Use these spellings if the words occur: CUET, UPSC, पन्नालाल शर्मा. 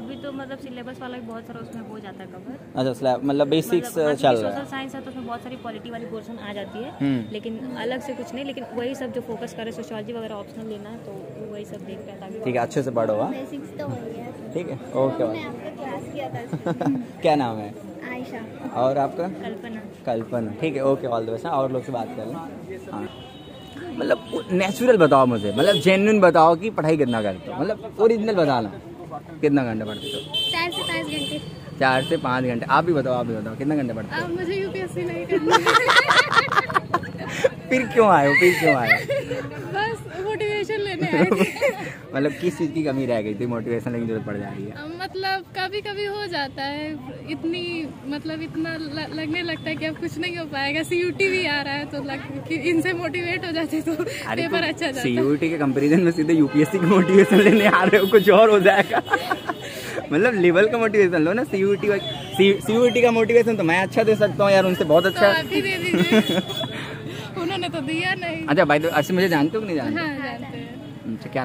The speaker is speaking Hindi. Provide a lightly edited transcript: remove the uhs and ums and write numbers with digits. अभी तो मतलब सिलेबस वाला बहुत सारा उसमें हो जाता है कवर। अच्छा, मतलब बेसिक्स चल रहा है। सोशल साइंस है तो उसमें बहुत सारी पॉलिटी वाली पोर्शन आ जाती है, लेकिन अलग से कुछ नहीं, लेकिन वही सब जो फोकस करे सोशियोलॉजी वगैरह ऑप्शनल लेना है तो वही सब देख रहा था। ठीक है, अच्छे से पढ़ो। हुआ ठीक है, ओके। क्या नाम है? आयशा। और आपका? कल्पना। कल्पना, ठीक है, ओके, ऑल द बेस्ट। और लोग से बात कर लें, मतलब नेचुरल बताओ मुझे, मतलब जेन्युइन बताओ कि पढ़ाई कितना करते हो, मतलब ओरिजिनल बताना कितना घंटे पढ़ते हो? 4 से 5 घंटे। 4 से 5 घंटे। आप भी बताओ कितना घंटे पढ़ते हो? मुझे यूपीएससी नहीं करना है। फिर क्यों आए? बस मोटिवेशन लेने आए। मतलब किस चीज़ की कमी रह गई थी मोटिवेशन लेने की जरूरत पड़ जा रही है? मतलब कभी कभी हो जाता है, इतनी मतलब इतना लगने लगता है कि अब कुछ नहीं हो पाएगा, CUET भी आ रहा है तो कि इनसे मोटिवेट हो जाते तो पेपर अच्छा जाता। CUET के कंपेरिजन में सीधे यूपीएससी का मोटिवेशन लेने आ रहे हो, कुछ और हो जाएगा। मतलब लेवल का मोटिवेशन लो ना। CUET का मोटिवेशन तो मैं अच्छा दे सकता हूँ यार, उनसे बहुत अच्छा उन्होंने तो दिया नहीं। अच्छा भाई, तो ऐसे मुझे जानते हो कि नहीं जानते? हाँ, जानते हैं। क्या